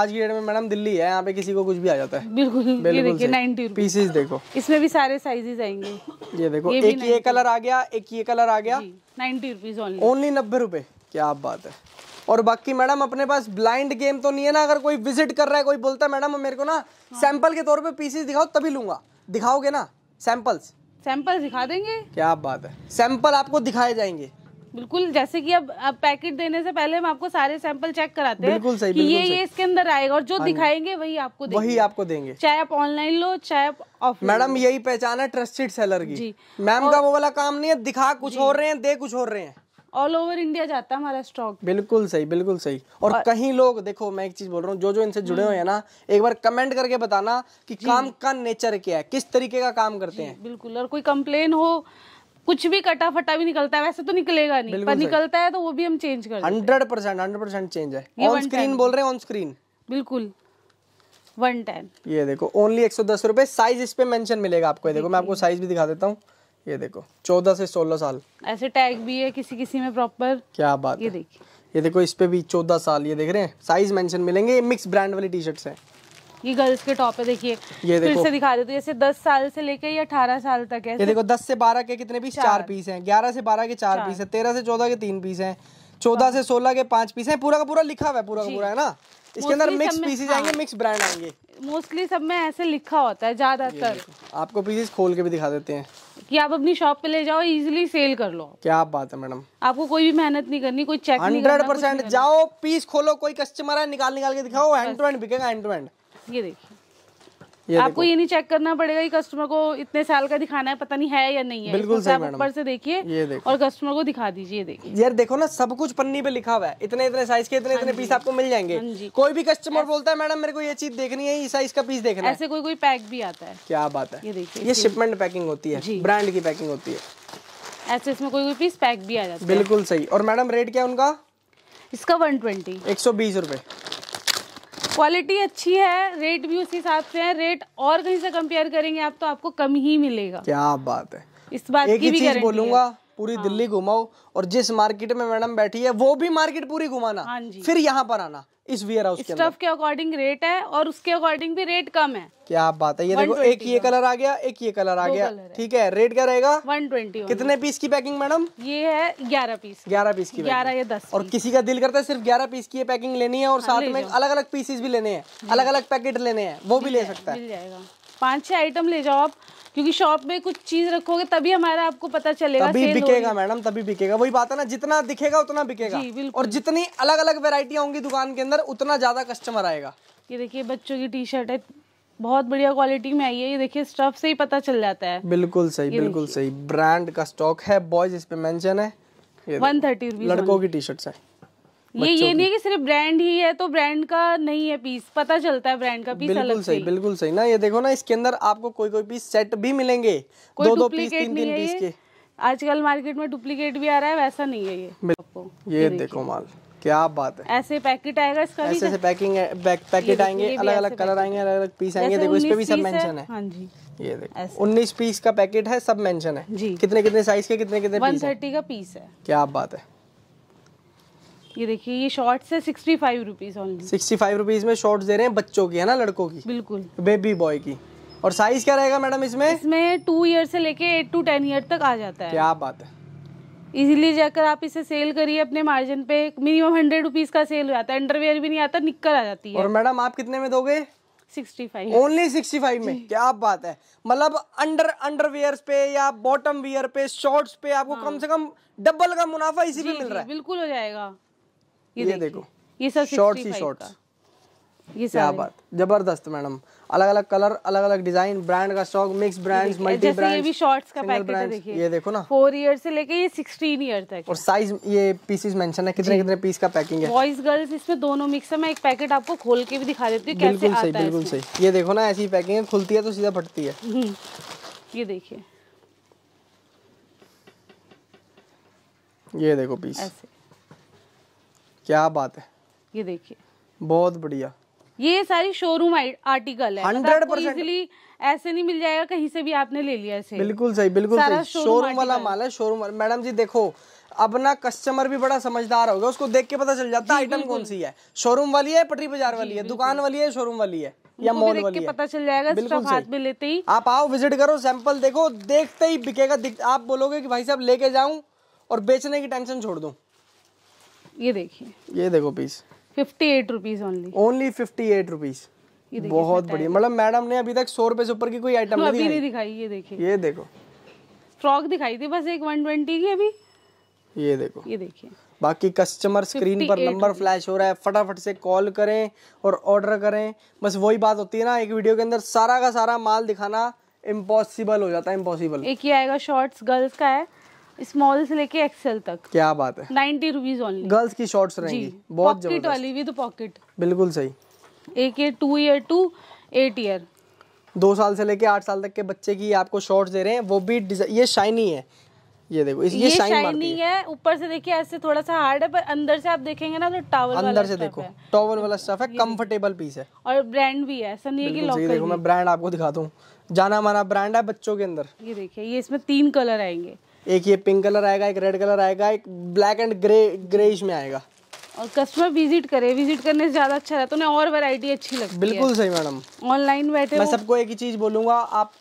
आज की डेट में। मैडम दिल्ली है, यहाँ पे किसी को कुछ भी आ जाता है। बिल्कुल, बिल्कुल। ये देखिए नाइन्टी पीसेस देखो, इसमें भी सारे साइजेस आएंगे। ये देखो एक ये कलर आ गया, एक ये कलर आ गया। नाइन्टी रुपीज ओनली, नब्बे रुपए। क्या बात है। और बाकी मैडम अपने पास ब्लाइंड गेम तो नहीं है ना। अगर कोई विजिट कर रहा है, कोई बोलता है मैडम मेरे को ना सैंपल के तौर पे पीसेस दिखाओ, तभी लूंगा। दिखाओगे ना सैंपल्स? सैंपल दिखा देंगे। क्या बात है, सैंपल आपको दिखाए जाएंगे। बिल्कुल, जैसे कि अब अब पैकेट देने से पहले हम आपको सारे सैंपल चेक कराते हैं। बिल्कुल सही, ये ये इसके अंदर आएगा और जो दिखाएंगे वही आपको वही आपको देंगे, चाहे आप ऑनलाइन लो चाहे आप ऑफलाइन। मैडम यही पहचान है ट्रस्टेड सेलर की। मैम का वो वाला काम नहीं है, दिखा कुछ हो रहे हैं, दे कुछ हो रहे हैं। ऑल ओवर इंडिया जाता है हमारा स्टॉक। बिल्कुल सही बिल्कुल सही। और, और कहीं लोग देखो, मैं एक चीज बोल रहा हूँ, जो जो इनसे जुड़े हुए हैं ना, एक बार कमेंट करके बताना कि काम का नेचर क्या है, किस तरीके का काम करते हैं। बिल्कुल। और कोई कंप्लेन हो, कुछ भी कटा फटा भी निकलता है, वैसे तो निकलेगा नहीं, पर निकलता है तो वो भी हम चेंज कर hundred percent hundred percent change है। ऑन स्क्रीन बोल रहे हैं, ऑन स्क्रीन। बिल्कुल वन टेन। ये देखो ओनली एक सौ दस रुपए। साइज इस पे मेंशन मिलेगा आपको। देखो मैं आपको साइज भी दिखा देता हूँ। ये देखो चौदह से सोलह साल, ऐसे टैग भी है किसी किसी में प्रॉपर। क्या बात ये है। देखिए ये देखो इस पे भी चौदह साल, ये देख रहे हैं साइज मेंशन मिलेंगे। ये मिक्स ब्रांड वाली टी शर्ट्स हैं। ये गर्ल्स के टॉप है, देखिए ये देखो फिर से दिखा देते हैं। जैसे दस साल से लेके ये अठारह साल तक है। ये देखो दस से बारह के कितने पीस? चार पीस हैं। ग्यारह से बारह के चार पीस है। तेरह से चौदह के तीन पीस हैं। चौदह से सोलह के पांच पीस हैं। पूरा का पूरा लिखा हुआ है, पूरा का पूरा है ना। इसके अंदर मिक्स पीसेज आएंगे, मिक्स ब्रांड आएंगे। मोस्टली सब में ऐसे लिखा होता है ज्यादातर। आपको पीसेज खोल के भी दिखा देते हैं कि आप अपनी शॉप पे ले जाओ, इजीली सेल कर लो। क्या बात है मैडम, आपको कोई भी मेहनत नहीं करनी, कोई चेक नहीं करना। हंड्रेड परसेंट जाओ, पीस खोलो, कोई कस्टमर है, निकाल निकाल के दिखाओ, हैंड टू हैंड बिकेगा, हैंड टू हैंड। ये देखिए आपको ये नहीं चेक करना पड़ेगा कि कस्टमर को इतने साल का दिखाना है, पता नहीं है या नहीं है। बिल्कुल सही मैडम, ऊपर से देखिए और कस्टमर को दिखा दीजिए। देखिए यार देखो ना, सब कुछ पन्नी पे लिखा हुआ है, इतने इतने साइज के इतने इतने पीस आपको मिल जाएंगे। कोई भी कस्टमर बोलता है मैडम मेरे को ये चीज देखनी है, इस साइज का पीस देखना है, ऐसे कोई कोई पैक भी आता है। क्या बात है। ये देखिए ये शिपमेंट पैकिंग होती है, ब्रांड की पैकिंग होती है, ऐसे इसमें कोई कोई पीस पैक भी आ जाता है। बिल्कुल सही। और मैडम रेट क्या उनका? इसका वन ट्वेंटी, एक सौ बीस रुपए। क्वालिटी अच्छी है, रेट भी उसी हिसाब से है। रेट और कहीं से कंपेयर करेंगे आप तो आपको कम ही मिलेगा। क्या बात है। इस बात एक की भी चीज बोलूंगा, पूरी हाँ। दिल्ली घुमाओ और जिस मार्केट में मैडम बैठी है वो भी मार्केट पूरी घुमाना, हाँ फिर यहाँ पर आना। इस वेयर हाउस के स्टफ के अकॉर्डिंग रेट है और उसके अकॉर्डिंग भी रेट कम है। क्या बात है। ये देखो एक ये कलर आ गया, एक ये कलर आ गया, ठीक है। रेट क्या रहेगा? One twenty. कितने पीस की पैकिंग मैडम? ये है ग्यारह पीस। ग्यारह पीस की ग्यारह या दस। और किसी का दिल करता है सिर्फ ग्यारह पीस की पैकिंग लेनी है और साथ में अलग अलग पीसेस भी लेने हैं, अलग अलग पैकेट लेने हैं, वो भी ले सकता है। पाँच छः आइटम ले जाओ आप, क्योंकि शॉप में कुछ चीज रखोगे तभी हमारा आपको पता चलेगा, तभी बिकेगा मैडम, तभी बिकेगा। वही बात है ना, जितना दिखेगा उतना बिकेगा, और जितनी अलग अलग वेरायटियाँ होंगी दुकान के अंदर उतना ज्यादा कस्टमर आएगा। ये देखिए बच्चों की टी शर्ट है, बहुत बढ़िया क्वालिटी में आई है, ये देखिए स्टफ से ही पता चल जाता है। बिल्कुल सही, बिल्कुल सही, ब्रांड का स्टॉक है, बॉयज इस पे मेंशन है, ये एक सौ तीस रुपए लड़कों की टी शर्ट्स है। ये ये नहीं है कि सिर्फ ब्रांड ही है तो ब्रांड का नहीं है पीस, पता चलता है ब्रांड का पीस अलग। बिल्कुल सही, बिल्कुल सही ना। ये देखो ना, इसके अंदर आपको कोई कोई पीस सेट भी मिलेंगे, दो दो पीस तीन तीन पीस के। आजकल मार्केट में डुप्लीकेट भी आ रहा है, वैसा नहीं है ये। ये देखो माल, क्या बात है, ऐसे पैकेट आएगा इसका, ऐसे ऐसे पैकिंग पैकेट आएंगे, अलग अलग कलर आएंगे, अलग अलग पीस आएंगे। देखो इस पे भी सब मेंशन है। हां जी, ये देखो उन्नीस पीस का पैकेट है, सब मेंशन है कितने कितने साइज के, कितने कितने पीस है, एक सौ तीस का पीस है। क्या बात है। ये देखिए ये शॉर्ट्स है पैंसठ रुपीस ओनली, पैंसठ रुपीस में शॉर्ट्स दे रहे हैं बच्चों की, है ना, लड़कों की, बिल्कुल बेबी बॉय की। और साइज क्या रहेगा मैडम इसमें? इसमें टू ईयर से लेके एट टू टेन ईयर तक आ जाता है। क्या बात है। इजीली जाकर आप इसे सेल करिए अपने मार्जिन पे, मिनिमम हंड्रेड रुपीज का सेल हो जाता है, अंडरवेयर भी नहीं आता, निकल आ जाती है। और मैडम आप कितने में दोगे? पैंसठ, ओनली पैंसठ में। क्या बात है, मतलब अंडर अंडरवेयर पे या बॉटम वियर पे, शॉर्ट्स पे आपको हाँ। कम से कम डबल का मुनाफा इसी पे मिल रहा है। बिल्कुल हो जाएगा। ये, ये देखो ये सब शॉर्ट्स ही शॉर्ट्स, ये क्या बात, जबरदस्त मैडम। अलग अलग कलर, अलग अलग डिजाइन, ब्रांड का stock, mix brands, multi brands. ये भी शॉर्ट्स का पैकेट है, देखिए ये देखो ना, फोर ईयर से लेके ये सिक्सटीन ईयर तक। और साइज ये पीसेस मेंशन है, कितने कितने पीस का पैकिंग है, बॉयज गर्ल्स इसमें दोनों मिक्स है। मैं एक पैकेट आपको खोल के भी दिखा देती हूँ कैसे आता है। बिल्कुल सही, ये देखो ना, ऐसी पैकिंग खुलती है तो सीधा फटती है। ये देखिए, ये देखो पीस, क्या बात है। ये देखिए बहुत बढ़िया, ये सारी शोरूम आर्टिकल है, हंड्रेड परसेंट ऐसे नहीं मिल जाएगा कहीं से भी आपने ले लिया ऐसे। बिल्कुल सही, बिल्कुल सही, शोरूम वाला माल है, शोरूम। मैडम जी देखो, अपना कस्टमर भी बड़ा समझदार होगा, उसको देख के पता चल जाता है आइटम कौन सी है, शोरूम वाली है, पटरी बाजार वाली है, दुकान वाली है, शोरूम वाली है या मॉल वाली है, पता चल जाएगा। बिल्कुल हाथ में लेते ही आप आओ, विजिट करो, सैंपल देखो, देखते ही बिकेगा, आप बोलोगे कि भाई साहब लेके जाऊं और बेचने की टेंशन छोड़ दूं। ये देखिए, ये देखो पीस अट्ठावन रुपीस ओनली, ओनली अट्ठावन रुपीस। बहुत बढ़िया, मतलब मैडम ने अभी तक सौ रुपए से ऊपर की कोई आइटम नहीं दिखाई, दिखाई। ये देखिए, ये देखो फ्रॉक दिखाई थी बस एक एक सौ बीस की अभी। ये देखो, ये देखिए, बाकी कस्टमर स्क्रीन पर नंबर फ्लैश हो रहा है, फटाफट से कॉल करें और ऑर्डर करें। बस वही बात होती है ना, एक वीडियो के अंदर सारा का सारा माल दिखाना इम्पॉसिबल हो जाता है, इम्पॉसिबल। एक ही आएगा शॉर्ट्स गर्ल्स का है, स्मॉल से लेके एक्सेल तक। क्या बात है, नाइन्टी रुपीज ओनली गर्ल्स की शॉर्ट्स रहेंगी, बहुत जबरदस्त, पॉकेट वाली भी तो पॉकेट। बिल्कुल सही, एक year two year to eight year, दो साल से लेके आठ साल तक के बच्चे की आपको शॉर्ट्स दे रहे हैं, वो भी ये शाइनी है। ये देखो इस, ये, ये शाइनी है, ऊपर से देखिए ऐसे थोड़ा सा हार्ड है, पर अंदर से आप देखेंगे ना तो टॉवल वाला, अंदर से देखो टॉवल वाला स्टफ है, कंफर्टेबल पीस है और ब्रांड भी है, ऐसा नहीं है कि लोकल। देखो मैं ब्रांड आपको दिखाता हूँ, जाना माना ब्रांड है बच्चों के अंदर। ये देखिए, ये इसमें तीन कलर आएंगे, एक ये पिंक कलर आएगा, एक रेड कलर आएगा, एक ब्लैक एंड ग्रे ग्रेइश में आएगा। और कस्टमर विजिट करे, विजिट करने से ज्यादा अच्छा रहता है, उन्हें और वैरायटी अच्छी लगती है। बिल्कुल सही मैडम, ऑनलाइन बैठे मैं सबको एक ही चीज बोलूंगा, आप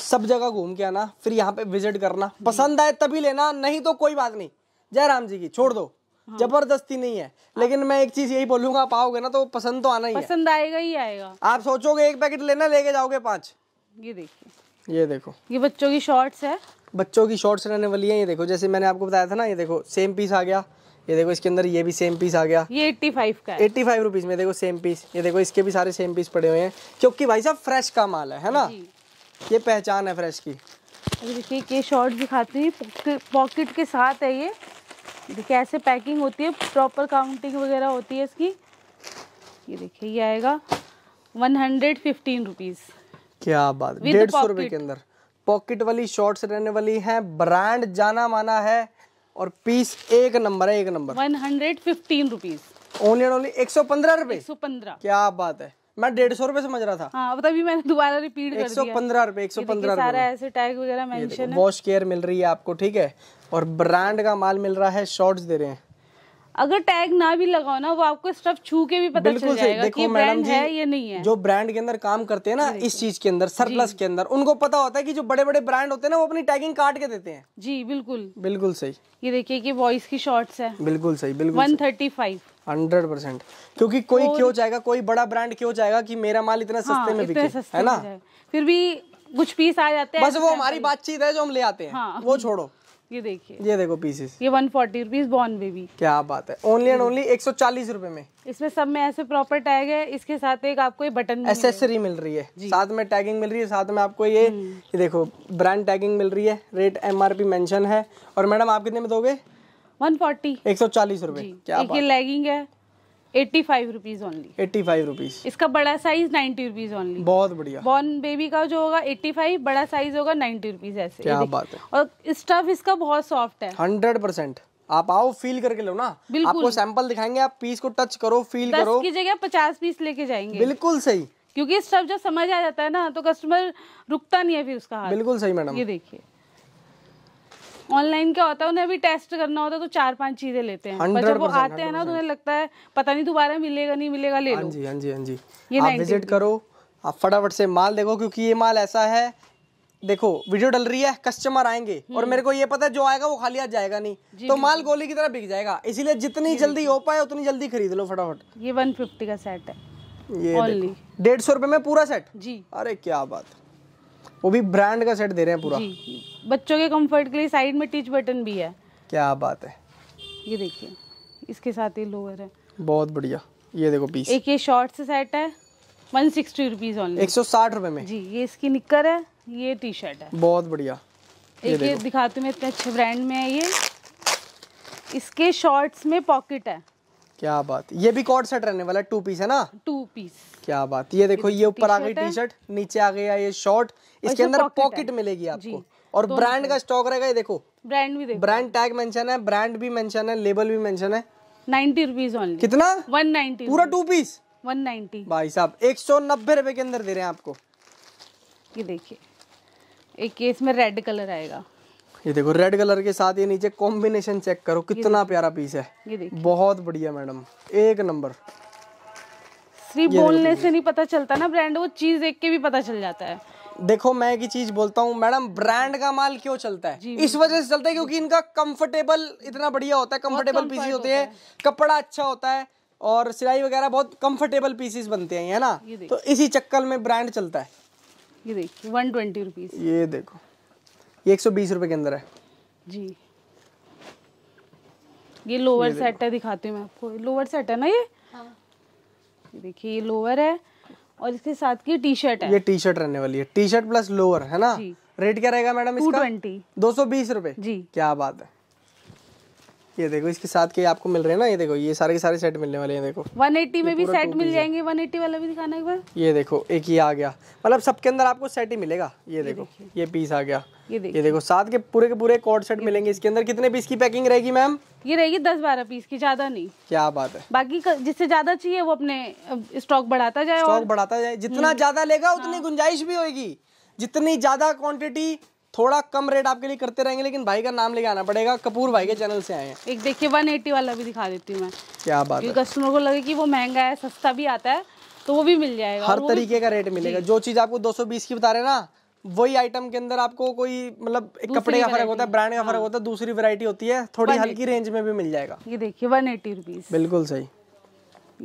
सब जगह घूम के आना, फिर यहाँ पे विजिट करना, पसंद आए तभी लेना, नहीं तो कोई बात नहीं, जय राम जी की, छोड़ दो, हाँ। जबरदस्ती नहीं है। लेकिन मैं एक चीज यही बोलूंगा, आप आओगे ना तो पसंद तो आना ही, पसंद आएगा ही आएगा। आप सोचोगे एक पैकेट लेना, लेके जाओगे पाँच। ये देखिए, ये देखो, ये बच्चों की शॉर्ट्स है, बच्चों की शॉर्ट्स रहने वाली है। ये देखो जैसे मैंने आपको बताया था ना, ये देखो सेम पीस आ गया, ये देखो इसके अंदर ये भी सेम पीस आ गया, ये पचासी का है, पचासी रुपीस में देखो सेम पीस। ये देखो इसके भी सारे सेम पीस पड़े हुए हैं, क्योंकि भाई साहब फ्रेश का माल है, है ना, ये पहचान है फ्रेश की। अभी देखिए ये शॉर्ट दिखाती है, पॉकेट के साथ है, ये देखिए ऐसे पैकिंग होती है, प्रॉपर काउंटिंग वगैरह होती है इसकी। ये देखिए ये आएगा वन हंड्रेड फिफ्टीन रुपीज। क्या बात, डेढ़ सौ रुपये के अंदर पॉकेट वाली शॉर्ट्स रहने वाली है, ब्रांड जाना माना है और पीस एक नंबर है, एक नंबर। एक सौ पंद्रह रुपीस ओनली ओनली, एक सौ पंद्रह रुपए, एक सौ पंद्रह। क्या बात है, मैं डेढ़ सौ रुपए समझ रहा था। हाँ, तभी मैंने दोबारा रिपीट कर दिया, एक सौ पंद्रह रुपए, एक सौ पंद्रह रुपए। सारा ऐसे टैग वगैरह मेंशन है, वॉश केयर मिल रही है आपको, ठीक है, और ब्रांड का माल मिल रहा है, शॉर्ट्स दे रहे हैं। अगर टैग ना भी लगाओ ना, वो आपको स्टफ छू के भी पता चल जाएगा कि ब्रांड है या नहीं है। जो ब्रांड के अंदर काम करते हैं ना इस चीज के अंदर, सरप्लस के अंदर, उनको पता होता है कि जो बड़े बड़े ब्रांड होते हैं ना वो अपनी टैगिंग काट के देते हैं। जी बिल्कुल, बिल्कुल सही। ये देखिए कि बॉयज की शॉर्ट्स है, बिल्कुल सही, बिल्कुल one thirty five, hundred percent. क्योंकि कोई क्यों जाएगा, कोई बड़ा ब्रांड क्यों जाएगा कि मेरा माल इतना सस्ते में बिके, है ना। फिर भी कुछ पीस आ जाते हैं, बस वो हमारी बातचीत है जो हम ले आते हैं, वो छोड़ो। ये देखिए, ये देखो पीसेस, ये one forty rupees born baby, क्या बात है, ओनली एंड ओनली एक सौ चालीस रुपए में। इसमें सब में ऐसे प्रॉपर टैग है, इसके साथ एक आपको ये बटन एक्सेसरी मिल रही है, साथ में टैगिंग मिल रही है, साथ में आपको ये ये देखो ब्रांड टैगिंग मिल रही है, रेट एमआरपी मेंशन है। और मैडम आप कितने में दोगे? वन फोर्टी, एक सौ चालीस रुपए, क्या बात है। लेगिंग है eighty five rupees only, eighty five rupees. इसका बड़ा साइज नाइन्टी रुपीज ओनली, बहुत बढ़िया। बॉर्न बेबी का जो होगा एट्टी फाइव, बड़ा साइज होगा नाइन्टी रुपीज, ऐसे। क्या बात है। और स्टफ इसका बहुत सॉफ्ट है, हंड्रेड परसेंट। आप आओ फील करके लो ना, आपको सैंपल दिखाएंगे, आप पीस को टच करो, फील करो। की जगह पचास पीस लेके जाएंगे। बिल्कुल सही, क्योंकि स्टफ जब समझ आ जाता है ना तो कस्टमर रुकता नहीं है फिर उसका हाथ। बिल्कुल सही मैडम। ये देखिए ऑनलाइन क्या होता है, उन्हें अभी टेस्ट करना होता है तो चार पांच चीजें लेते हैं, पर जब वो आते हैं ना तो उन्हें लगता है पता नहीं दोबारा मिलेगा नहीं मिलेगा, ले लो। हाँ जी, हाँ जी, हाँ जी। ये आप विजिट करो, आप फटाफट से माल देखो, क्योंकि ये माल ऐसा है, देखो वीडियो डल रही है, कस्टमर आएंगे और मेरे को ये पता है जो आएगा वो खाली हाथ जाएगा नहीं, तो माल गोली की तरह बिक जाएगा, इसीलिए जितनी जल्दी हो पाए उतनी जल्दी खरीद लो फटाफट। ये वन फिफ्टी का सेट है, ये डेढ़ सौ रुपए में पूरा सेट जी। अरे क्या बात, वो भी ब्रांड का सेट दे रहे हैं पूरा। बच्चों के कंफर्ट के लिए साइड में टीच बटन भी है, क्या बात है। ये देखिए इसके साथ ये लोअर है, बहुत बढ़िया। ये देखो पीस, एक ये शॉर्ट से सेट है वन सिक्सटी रुपीस ओनली, एक सौ साठ रुपए में जी। ये इसकी निक्कर है, ये टी शर्ट है, बहुत बढ़िया। ये एक ये दिखाती हूँ, इतने अच्छे ब्रांड में है ये, इसके शॉर्ट्स में पॉकेट है, क्या बात। ये भी कॉर्ड सेट रहने वाला, टू पीस है ना, टू पीस, क्या बात। ये देखो ये ऊपर आ गई टी शर्ट, नीचे आ गया ये शॉर्ट, इसके अंदर पॉकेट मिलेगी आपको, और ब्रांड का स्टॉक रहेगा। ये देखो ब्रांड भी, ब्रांड टैग मेंशन है, ब्रांड भी मेंशन है, लेबल भी मेंशन है। नाइन्टी रुपीज ओनली, कितना वन नाइन्टी, पूरा टू पीस वन नाइन्टी। भाई साहब एक सौ नब्बे रुपए के अंदर दे रहे हैं आपको। ये देखिए एक केस में रेड कलर आएगा, ये देखो रेड कलर के साथ ये नीचे कॉम्बिनेशन चेक करो, कितना प्यारा पीस है। ये बहुत बढ़िया मैडम, एक नंबर। सिर्फ बोलने से नहीं पता चलता ना ब्रांड, वो चीज देख के भी पता चल जाता है। देखो मैं एक ही चीज बोलता हूँ मैडम, ब्रांड का माल क्यों चलता है, इस वजह से चलता है क्योंकि इनका कंफर्टेबल इतना बढ़िया होता है, कंफर्टेबल पीसेस होते हैं, कपड़ा अच्छा होता है और सिलाई वगैरह बहुत कंफर्टेबल पीसेस बनते हैं, है ना, तो इसी चक्कर में ब्रांड चलता है। ये देखिए वन ट्वेंटी रुपीस, ये देखो ये एक सौ बीस रुपए के अंदर है जी। ये लोअर सेट है, दिखाती हूँ मैं आपको, लोअर सेट है ना ये, देखिये ये लोअर है और इसके साथ की टी शर्ट है, ये टी शर्ट रहने वाली है, टी शर्ट प्लस लोअर, है ना। रेट क्या रहेगा मैडम इसका? टू ट्वेंटी, दो सौ बीस रुपए जी, क्या बात है। ये देखो इसके साथ के आपको मिल रहे हैं ना, ये देखो ये सारे के सारे सेट मिलने वाले हैं। देखो वन एटी में भी सेट मिल जाएंगे, वन एटी वाला भी दिखाना एक बार। ये देखो एक ही आ गया, मतलब सबके अंदर आपको सेट ही मिलेगा। ये देखो ये पीस आ गया, ये देखो साथ के पूरे के पूरे कॉर्ड सेट मिलेंगे इसके अंदर। कितने पीस की पैकिंग रहेगी मैम? ये रहेगी दस बारह पीस की, ज्यादा नहीं। क्या बात है। बाकी जिससे ज्यादा चाहिए वो अपने स्टॉक बढ़ाता जाए, स्टॉक बढ़ाता जाए, जितना ज्यादा लेगा उतनी गुंजाइश भी होगी। जितनी ज्यादा क्वान्टिटी थोड़ा कम रेट आपके लिए करते रहेंगे, लेकिन भाई का नाम लेके आना पड़ेगा, कपूर भाई के चैनल से आए हैं। एक देखिए वन एटी वाला भी दिखा देती हूँ मैं, क्या बात है। कस्टमर को लगे कि वो महंगा है, सस्ता भी आता है तो वो भी मिल जाएगा। हर तरीके का रेट मिलेगा। जो चीज आपको दो सौ बीस की बता रहे हैं ना, वही आइटम के अंदर आपको कोई मतलब कपड़े का फर्क होता है, ब्रांड का फर्क होता है, दूसरी वेरायटी होती है, थोड़ी हल्की रेंज में भी मिल जाएगा। ये देखिए वन एटी रुपीज, बिल्कुल सही।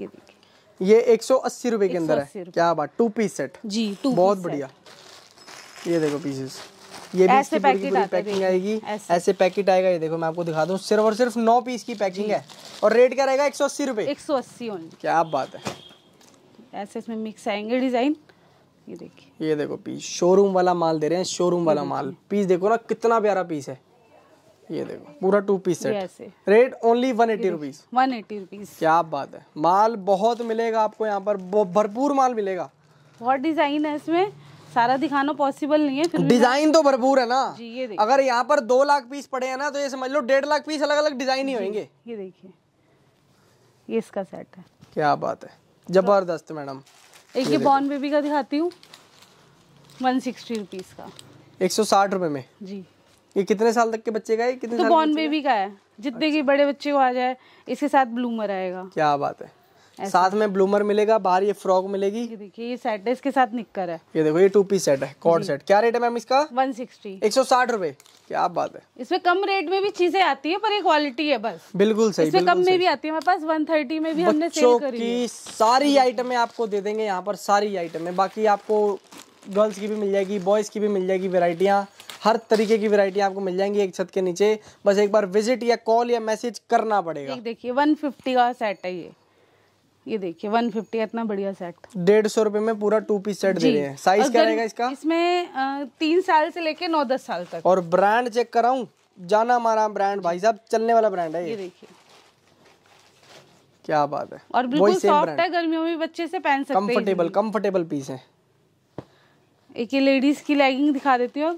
ये देखिए ये एक सौ अस्सी रुपए के अंदर है, क्या बात, टू पीस सेट जी, बहुत बढ़िया। ये देखो पीसेस, ये भी इसकी पूरी पूरी पैकिंग आएगी, ऐसे पैकेट आएगा। ये देखो मैं आपको दिखा दूं, सिर्फ और सिर्फ नौ पीस की पैकिंग है और रेट क्या रहेगा? एक सौ अस्सी रुपए, एक सौ अस्सी ओनली, क्या बात है। ऐसे इसमें मिक्स आएंगे डिजाइन। ये देखिए ये देखो पीस, शोरूम वाला माल दे रहे हैं, शोरूम वाला माल। पीस देखो ना कितना प्यारा पीस है, ये देखो पूरा two piece set, rate only one eighty rupees, one eighty rupees, क्या बात है। माल बहुत मिलेगा आपको यहाँ पर, भरपूर माल मिलेगा, बहुत डिजाइन है इसमें, सारा दिखाना पॉसिबल नहीं है। फिर डिजाइन तो भरपूर है ना जी। ये देखिए अगर यहाँ पर दो लाख पीस पड़े हैं ना तो ये समझ लो डेढ़ लाख पीस अलग अलग डिजाइन ही होंगे। ये देखिए ये इसका सेट है, क्या बात है, जबरदस्त मैडम। एक ये बॉर्न बेबी का दिखाती हूँ, वन सिक्सटी रुपीज का, एक सौ साठ रुपए में जी। ये कितने साल तक के बच्चे का है? कितने तो बॉर्न बेबी का है, जितने की बड़े बच्चे को आ जाए। इसके साथ ब्लूमर आएगा, क्या बात है, साथ में ब्लूमर मिलेगा, बाहर ये फ्रॉक मिलेगी। ये देखिए ये सेट है, इसके साथ निक्कर है। ये देखो ये टू पीस सेट है, कॉर्ड सेट। क्या रेट है मैम इसका? वन सिक्सटी, एक सौ साठ रुपए। क्या बात है, इसमें कम रेट में भी चीजें आती है, पर ये क्वालिटी है बस। बिल्कुल सही, इसमें कम में भी आती है, हमारे पास वन थर्टी में भी हमने सेल करी है। सारी आइटमें आपको दे देंगे यहाँ पर, सारी आइटमें। बाकी आपको गर्ल्स की भी मिल जाएगी, बॉयज की भी मिल जाएगी वेराइटियाँ, हर तरीके की वैरायटी आपको मिल जाएंगी एक छत के नीचे। बस एक बार विजिट या कॉल या मैसेज करना पड़ेगा। देखिए वन फिफ्टी का सेट है ये, ये देखिए वन फिफ्टी, इतना बढ़िया सेट। डेढ़ सौ रुपए में पूरा टू पीस सेट दे रहे हैं। साइज क्या रहेगा इसका? इसमें तीन साल से लेके नौ दस साल तक। और ब्रांड चेक कराऊं, जाना हमारा ब्रांड भाई साहब, चलने वाला ब्रांड है ये। देखिए क्या बात है, और बिल्कुल सॉफ्ट है, गर्मियों में बच्चे से पहन सकते हैं, कंफर्टेबल कंफर्टेबल पीस है। एक ये लेडीज की लेगिंग दिखा देती हूँ,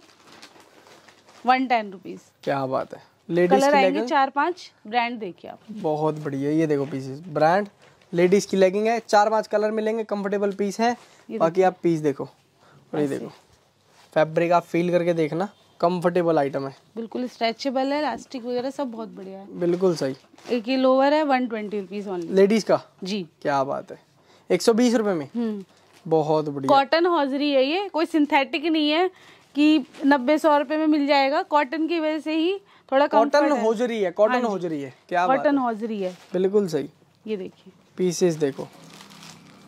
वन टेन रुपीज। क्या बात है, लेडीज कलर आएंगे चार पांच, ब्रांड देखिए आप, बहुत बढ़िया। ये देखो पीसेस, ब्रांड लेडीज की लेगिंग है, चार पांच कलर मिलेंगे, कंफर्टेबल पीस है। बाकी आप पीस देखो और ये देखो, फैब्रिक आप फील करके देखना, कंफर्टेबल आइटम है, बिल्कुल स्ट्रेचेबल है, इलास्टिक वगैरह सब बहुत बढ़िया है। बिल्कुल सही। एक ये लोअर है one twenty rupees only, ladies का जी। क्या बात है, एक सौ बीस रुपए में, बहुत बढ़िया। कॉटन हॉजरी है ये, कोई सिंथेटिक नहीं है कि नब्बे सौ रुपए में मिल जाएगा। कॉटन की वजह से ही थोड़ा कॉटन होजरी है, कॉटन होजरी है। क्या कॉटन होजरी है, बिल्कुल सही। ये देखिए पीसेस देखो,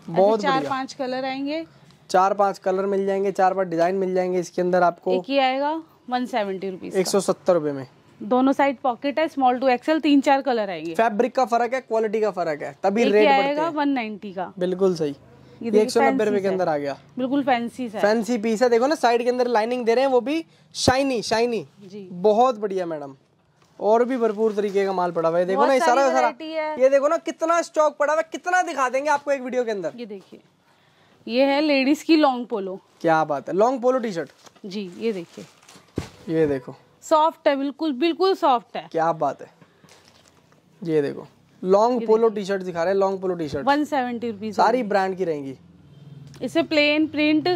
बहुत चार पांच कलर आएंगे, चार पांच कलर मिल जाएंगे, चार पांच डिजाइन मिल जाएंगे इसके अंदर आपको। एक ही आएगा वन सेवेंटी रुपीज, एक सौ सत्तर रुपए में। दोनों साइड पॉकेट है, स्मॉल टू एक्सएल, तीन चार कलर आएंगे। फैब्रिक का फर्क है, क्वालिटी का फर्क है, तभी रेट आएगा वन नाइन्टी का। बिल्कुल सही, ये एक सौ नब्बे रुपए के अंदर आ गया, बिल्कुल फैंसी सा, फैंसी पीस है। देखो ना साइड के अंदर लाइनिंग दे रहे हैं, वो भी शाइनी शाइनी, बहुत बढ़िया मैडम। और भी भरपूर तरीके का माल पड़ा हुआ है, देखो ना ये सारा सारा ये देखो ना कितना स्टॉक पड़ा हुआ है, कितना दिखा देंगे आपको एक वीडियो के अंदर। ये देखिए ये है लेडीज की लॉन्ग पोलो, क्या बात है, लॉन्ग पोलो टी शर्ट जी। ये देखिए ये देखो सॉफ्ट है, बिल्कुल बिल्कुल सॉफ्ट है, क्या बात है। ये देखो लॉन्ग पोलो टी शर्ट दिखा रहे हैं, long polo T shirt one seventy rupees, सारी ब्रांड की रहेंगी। इससे प्लेन प्रिंट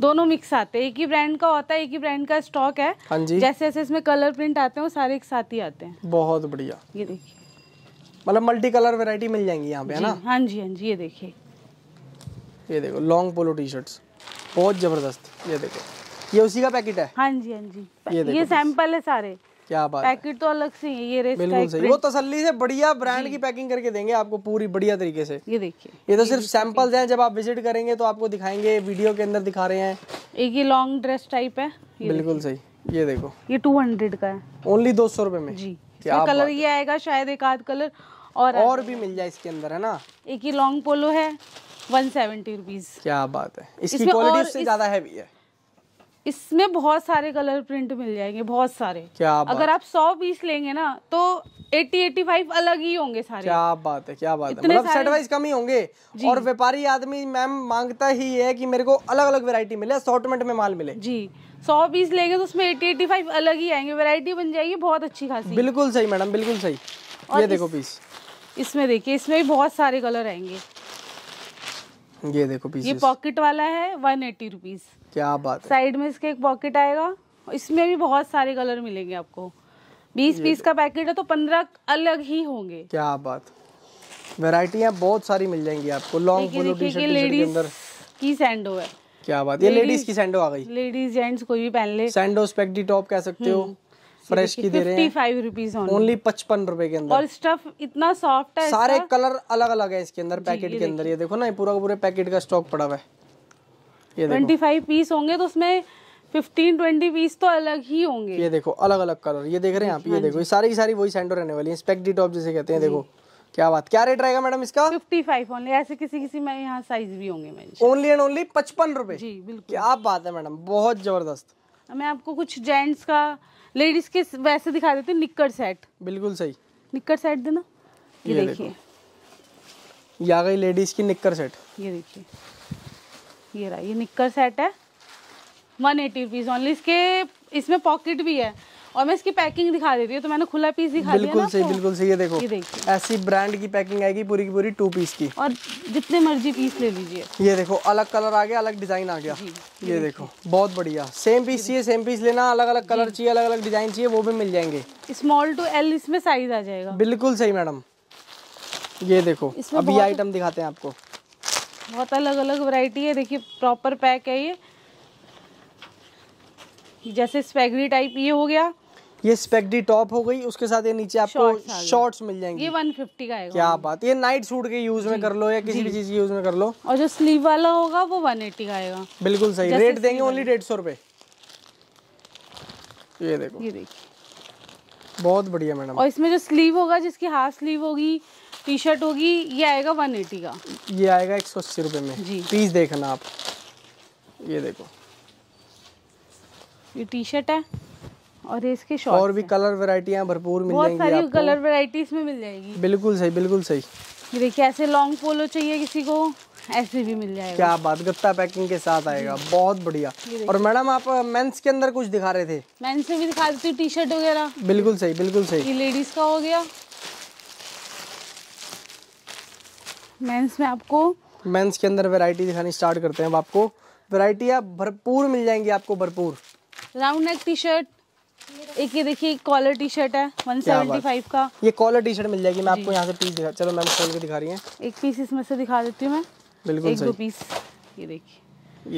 दोनों मिक्स आते हैं, एक ही ब्रांड का होता है, एक ही ब्रांड का स्टॉक है। हाँ जी, जैसे जैसे इसमें कलर प्रिंट आते हैं वो सारे एक साथ ही आते हैं, बहुत बढ़िया। ये देखिए मतलब मल्टी कलर वैरायटी मिल जाएंगी यहाँ पे, है ना? हाँ जी हाँ जी। ये देखिए ये देखो लॉन्ग पोलो टी शर्ट्स, बहुत जबरदस्त। ये देखो ये उसी का पैकेट है। हाँ जी हाँ जी, ये सैंपल है सारे, क्या बात है। पैकेट तो अलग से है, ये रेस बिल्कुल सही, वो तसल्ली से बढ़िया ब्रांड की पैकिंग करके देंगे आपको पूरी बढ़िया तरीके से। ये देखिए ये तो ये सिर्फ सैंपल्स हैं, जब आप विजिट करेंगे तो आपको दिखाएंगे, वीडियो के अंदर दिखा रहे हैं। एक ये लॉन्ग ड्रेस टाइप है, बिल्कुल सही। ये देखो ये टू हंड्रेड का है, ओनली दो सौ रुपए में जी। कलर ये आएगा शायद एक आध कलर और और भी मिल जाए इसके अंदर, है ना? एक ये लॉन्ग पोलो है वन सेवेंटी रुपीज, क्या बात है। इसकी क्वालिटी उससे ज्यादा हैवी है, इसमें बहुत सारे कलर प्रिंट मिल जाएंगे, बहुत सारे। क्या बात, अगर आप सौ पीस लेंगे ना तो अस्सी पचासी अलग ही होंगे सारे। क्या बात है, क्या बात है, मतलब सेट वाइज कम ही होंगे। और व्यापारी आदमी मैम मांगता ही है कि मेरे को अलग अलग वैरायटी मिले, असॉर्टमेंट में माल मिले जी। सौ पीस लेंगे तो उसमें अस्सी पचासी अलग ही आएंगे, वैरायटी बन जाएगी बहुत अच्छी खासी। बिल्कुल सही मैडम, बिल्कुल सही। ये देखो पीस, इसमें देखिये इसमें भी बहुत सारे कलर आएंगे। ये देखो पीस, ये पॉकेट वाला है वन एटी रुपीज, क्या बात है। साइड में इसके एक पॉकेट आएगा, इसमें भी बहुत सारे कलर मिलेंगे आपको। बीस पीस का पैकेट है तो पंद्रह अलग ही होंगे, क्या बात। वैरायटियां बहुत सारी मिल जाएंगी आपको। लॉन्ग पोलो टी शर्ट के अंदर की सैंडो है, क्या बात। ये लेडीज की सैंडो आ गई, लेडीज जेंट्स कोई भी पहन ले। सैंडो स्पेक्टी टॉप कह सकते हो, फ्रेश की दे रहे हैं फिफ्टी फाइव रुपीज ओनली, पचपन रुपए के अंदर। और स्टफ इतना सॉफ्ट है, सारे कलर अलग अलग है इसके अंदर, पैकेट के अंदर। ये देखो ना ये पूरा पूरे पैकेट का स्टॉक पड़ा हुआ है। ये देखो पच्चीस पीस होंगे तो उसमें फिफ्टीन ट्वेंटी पीस तो अलग ही होंगे। ये देखो अलग अलग कलर, ये देख रहे हैं आप। ये देखो ये सारी की सारी वही सैंडो रहने वाली है, स्पेक्टी टॉप जिसे कहते हैं। देखो क्या बात, क्या रेट रहेगा मैडम इसका? Fifty five only. ऐसे किसी किसी में यहाँ साइज भी होंगे, ओनली एंड ओनली पचपन रुपए जी, बिल्कुल। क्या बात है मैडम, बहुत जबरदस्त। मैं आपको कुछ जेंट्स का लेडीज के वैसे दिखा देते हैं। निक्कर सेट, बिल्कुल सही, निक्कर सेट देना। ये, ये देखिए ये आ गई लेडीज की निक्कर सेट। ये देखिए ये रहा, ये निक्कर सेट है वन एटी रुपीज ओनली। इसके इसमें पॉकेट भी है और मैं इसकी पैकिंग दिखा देती हूँ, तो मैंने खुला पीस दिखा दिया। बिल्कुल सही, बिल्कुल सही, ये देखो, ये देखिए ऐसी ब्रांड की पैकिंग आएगी पूरी की पूरी टू पीस की, और जितने मर्जी पीस ले लीजिए। ये देखो अलग कलर आ गया, अलग डिजाइन आ गया, ये देखो बहुत बढ़िया। सेम पीस चाहिए, सेम पीस लेना, अलग अलग कलर चाहिए, अलग अलग डिजाइन चाहिए, वो भी मिल जाएंगे। स्मॉल टू एल इसमें साइज आ जाएगा। बिल्कुल सही मैडम, ये देखो अभी आइटम दिखाते हैं आपको, बहुत अलग अलग वैरायटी है। देखिए प्रॉपर पैक है ये, जैसे स्पैगेटी टाइप ये हो गया, ये स्पैगेटी टॉप हो गई, उसके साथ ये नीचे आपको शॉर्ट्स मिल जाएंगे। ये एक सौ पचास का आएगा। क्या बात, ये नाइट सूट के यूज में कर लो या किसी भी चीज के यूज में कर लो। और जो स्लीव वाला होगा वो एक सौ अस्सी का आएगा। बिल्कुल सही, रेट देंगे ओनली डेढ़ सौ रुपए। ये देखो, ये देखिए बहुत बढ़िया मैडम। और इसमें जो स्लीव होगा, जिसकी हाफ स्लीव होगी, टी शर्ट होगी, ये आएगा एक सौ अस्सी का, ये आएगा एक सौ अस्सी रुपए में पीस। देखना आप, ये देखो ये टी शर्ट है और इसके शॉर्ट्स, और भी कलर वैरायटीयां भरपूर मिल जाएंगी, बहुत सारी कलर वैरायटीज में मिल जाएगी। बिल्कुल सही, बिल्कुल सही। ये देखिए ऐसे लॉन्ग पोलो चाहिए किसी को, ऐसे भी मिल जाएगा। क्या बात, गत्ता पैकिंग के साथ आएगा, बहुत बढ़िया। और मैडम आप मेंस के अंदर कुछ दिखा रहे थे? मेंस में भी दिखा देती हूँ, टी शर्ट वगैरह। बिल्कुल सही, बिल्कुल सही। लेडीज का हो गया, मेंस में आपको मेंस के अंदर वैरायटी दिखानी स्टार्ट करते हैं। आपको वैरायटियाँ भरपूर मिल जाएंगी, आपको भरपूर। राउंड नेक टी शर्ट, एक ये देखिए कॉलर टी शर्ट है एक सौ पचहत्तर का, ये कॉलर टी शर्ट मिल जाएगी। मैं आपको यहाँ से पीस दिखा, चलो मैम खोल के दिखा रही हैं, एक पीस इसमें से दिखा देती हूँ मैं। बिल्कुल एक दो पीस, ये देखिए,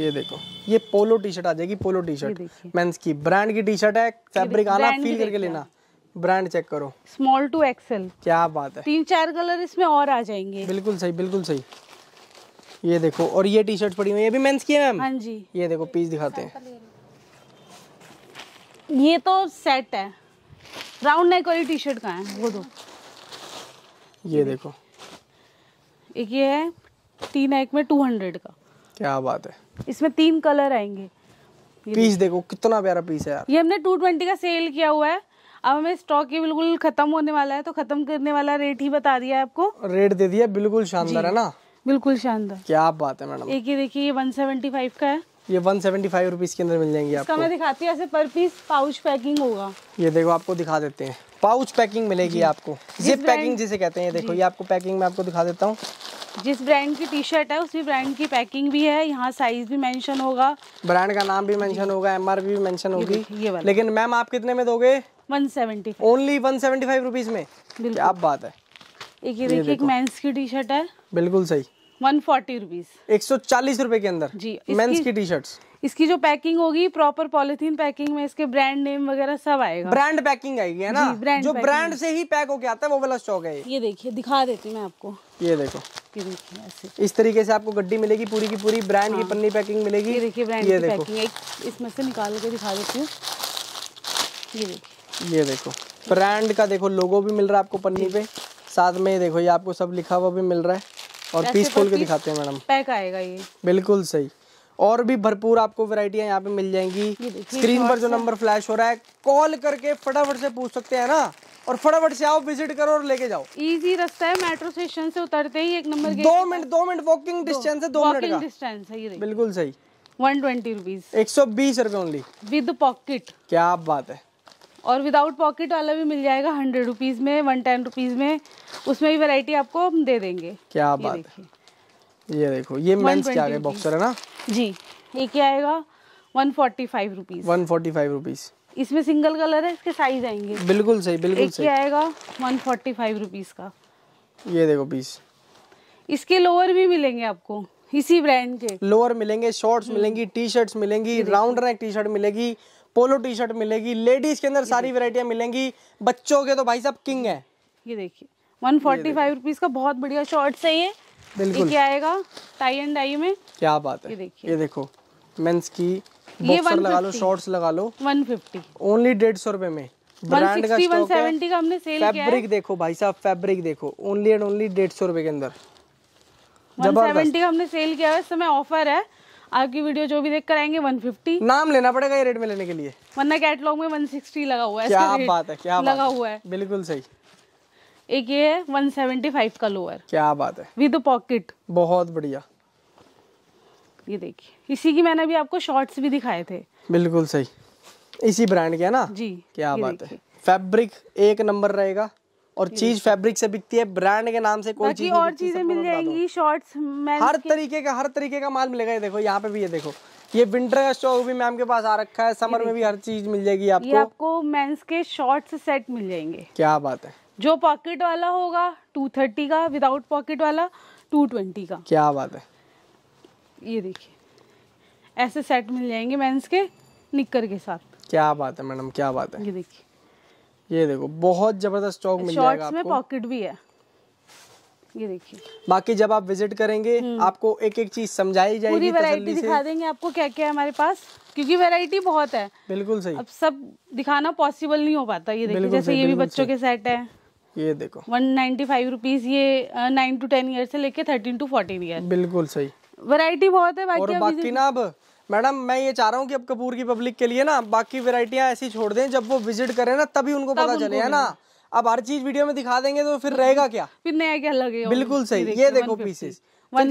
ये देखो ये पोलो टी शर्ट आ जाएगी, पोलो टी शर्ट मेंस की, ब्रांड की टी शर्ट है। फैब्रिक आना फील करके लेना, ब्रांड चेक करो, स्मॉल टू एक्सेल। क्या बात है, तीन चार कलर इसमें और आ जाएंगे। बिल्कुल सही, बिल्कुल सही। ये देखो, और ये टी शर्ट पड़ी हुई है, ये भी मेंस की है मैम? हाँ जी। ये देखो पीस दिखाते हैं, ये तो सेट है, राउंड नेक वाली टी शर्ट का है वो दो। ये देखो एक ये है टी नेक में दो सौ का। क्या बात है, इसमें तीन कलर आएंगे। पीस देखो कितना प्यारा पीस है यार। ये हमने दो सौ बीस का सेल किया हुआ है, अब हमें स्टॉक ये बिल्कुल खत्म होने वाला है, तो खत्म करने वाला रेट ही बता दिया है आपको, रेट दे दिया। बिल्कुल शानदार है ना, बिल्कुल शानदार। क्या बात है मैडम। एक ये देखिए ये एक सौ पचहत्तर का है, ये एक सौ पचहत्तर रुपीस के अंदर मिल जाएंगे आपको। इसका मैं दिखाती हूँ, ऐसे पर पीस पाउच पैकिंग होगा। ये देखो आपको दिखा देते हैं, पाउच पैकिंग मिलेगी आपको, जिप पैकिंग जिसे कहते हैं। देखो ये आपको पैकिंग में आपको दिखा देता हूँ, जिस ब्रांड की टी शर्ट है उसी ब्रांड की पैकिंग भी है। यहाँ साइज भी मेंशन होगा, ब्रांड का नाम भी मेंशन होगा, एमआरपी भी मेंशन होगी। लेकिन मैम आप कितने में दोगे? एक सौ पचहत्तर, ओनली एक सौ पचहत्तर रुपीस में। क्या बात है। एक ये देखिए एक मेंस की टी शर्ट है, बिल्कुल सही, एक सौ चालीस रुपीस, एक सौ चालीस रुपए के अंदर जी। मेंस की टी शर्ट्स, इसकी जो पैकिंग होगी प्रॉपर पॉलिथीन पैकिंग में, इसके ब्रांड नेम वगैरह सब आएगा, ब्रांड पैकिंग आएगी है ना, ब्रांड जो ब्रांड से ही पैक होके आता है वो वाला स्टॉक है। ये देखिए दिखा देती हूँ मैं आपको, ये देखो ये देखिए ऐसे इस तरीके से आपको गड्डी मिलेगी पूरी की पूरी, ब्रांड की पन्नी पैकिंग मिलेगी। ये देखिए ब्रांड की पैकिंग, इसमें से निकाल के दिखा देती हूँ। ये देखिए, ये देखो ब्रांड का देखो लोगो भी मिल रहा है आपको पन्नी पे, साथ में देखो ये आपको सब लिखा हुआ भी मिल रहा है। और पीस खोल के दिखाते हैं मैडम, पैक आएगा ये। बिल्कुल सही, और भी भरपूर आपको वैरायटियां यहाँ पे मिल जाएंगी। स्क्रीन पर जो नंबर फ्लैश हो रहा है, कॉल करके फटाफट से पूछ सकते हैं ना, और फटाफट से आओ, विजिट करो और लेके जाओ। इजी रास्ता है, मेट्रो स्टेशन से उतरते ही एक नंबर, दो मिनट दो मिनट वॉकिंग डिस्टेंस है, दो मिनट का डिस्टेंस है। बिल्कुल सही, वन ट्वेंटी रुपीज, एक सौ बीस रुपए ओनली विद पॉकेट। क्या बात है। और विदाउट पॉकेट वाला भी मिल जाएगा हंड्रेड रुपीज में, वन टेन रुपीज में, उसमें भी वैरायटी आपको हम दे देंगे। क्या बात है। ये देखो ये मेंस क्या है, बॉक्सर है ना जी। ये क्या आएगा एक सौ पैंतालीस रुपीज, एक सौ पैंतालीस रुपीज, इसमें सिंगल कलर है, इसके साइज आएंगे। बिल्कुल सही, बिल्कुल सही। ये आएगा एक सौ पैंतालीस रुपीज का, ये देखो पीस। इसके लोअर भी मिलेंगे आपको, इसी ब्रांड के लोअर मिलेंगे, शॉर्ट्स मिलेंगी, टी शर्ट्स मिलेंगी, राउंड नेक टी शर्ट मिलेगी, पोलो टी शर्ट मिलेगी, लेडीज के अंदर सारी वैरायटियां मिलेंगी। बच्चों के तो भाई साहब किंग है। ये देखिए एक सौ पैंतालीस रुपीस का बहुत बढ़िया शॉर्ट्स है ये। बिल्कुल। ये क्या आएगा टाई एंड डाई में। क्या बात है। ये देखिए, ये देखो मेंस की बॉक्सर लगा लो, शॉर्ट्स लगा लो, एक सौ पचास ओनली डेढ़ सौ रुपए में। ब्रांड का स्टॉक है, एक सौ सत्तर का हमने सेल किया है। फैब्रिक देखो भाई साहब, फैब्रिक देखो, ओनली एंड ओनली डेढ़ सौ रुपए के अंदर। एक सौ सत्तर का हमने सेल किया है, इस समय ऑफर है। आपकी वीडियो जो भी देख कर आएंगे एक सौ पचास, नाम लेना पड़ेगा ये रेट में लेने के लिए, वरना कैटलॉग में एक सौ साठ लगा हुआ है। क्या बात है, क्या लगा हुआ है। बिल्कुल सही। एक ये है एक सौ पचहत्तर का लोअर। क्या बात है, विद पॉकेट, बहुत बढ़िया। ये देखिए, इसी की मैंने अभी आपको शॉर्ट्स भी दिखाए थे। बिल्कुल सही। इसी ब्रांड के है ना जी, क्या बात है। फैब्रिक एक नंबर रहेगा और चीज फैब्रिक से बिकती है, ब्रांड के नाम से कोई चीज और चीजें मिल जाएंगी, शॉर्ट्स हर तरीके का हर तरीके का माल मिलेगा। ये देखो यहाँ पे भी, ये देखो ये विंटर का स्टॉक भी मैम के पास आ रखा है, समर में भी हर चीज मिल जाएगी आपको। ये आपको मेंस के शॉर्ट्स सेट मिल जाएंगे, क्या बात है, जो पॉकेट वाला होगा दो सौ तीस का, विदाउट पॉकेट वाला दो सौ बीस का, क्या बात है। ये देखिए ऐसे सेट मिल जाएंगे मेंस के निक्कर के साथ, क्या बात है मैडम, क्या बात है। ये देखिए, ये देखो बहुत जबरदस्त स्टॉक मिल जाएगा आपको, शॉर्ट्स में पॉकेट भी है। ये देखिए, बाकी जब आप विजिट करेंगे आपको एक एक चीज समझाई जाएगी, पूरी वैरायटी दिखा देंगे आपको क्या क्या है हमारे पास, क्योंकि वैरायटी बहुत है। बिल्कुल सही, अब सब दिखाना पॉसिबल नहीं हो पाता। ये देखिए जैसे ये भी बच्चों के सेट है, ये देखो एक सौ पचानवे रुपीस, ये नाइन टू टेन ईयर से लेके थर्टीन टू फोर्टीन ईयर। बिल्कुल सही, वैरायटी बहुत है। और बाकी ना अब मैडम मैं ये चाह रहा हूँ कि अब कपूर की पब्लिक के लिए ना बाकी वैरायटियाँ ऐसी छोड़ दें, जब वो विजिट करें ना तभी उनको पता चले, है ना। अब हर चीज वीडियो में दिखा देंगे तो फिर रहेगा क्या, फिर नया क्या लगेगा। बिल्कुल सही, ये देखो पीसेस,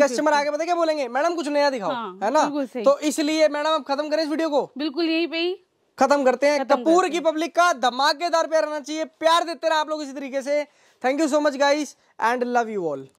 कस्टमर आगे पता क्या बोलेंगे, मैडम कुछ नया दिखाओ, हाँ, है ना। तो इसलिए मैडम अब खत्म करें इस वीडियो को, बिल्कुल यहीं पे ही खत्म करते हैं। कपूर की पब्लिक का धमाकेदार प्यार रहना चाहिए, प्यार देते रहे आप लोग इसी तरीके से। Thank you so much guys and love you all.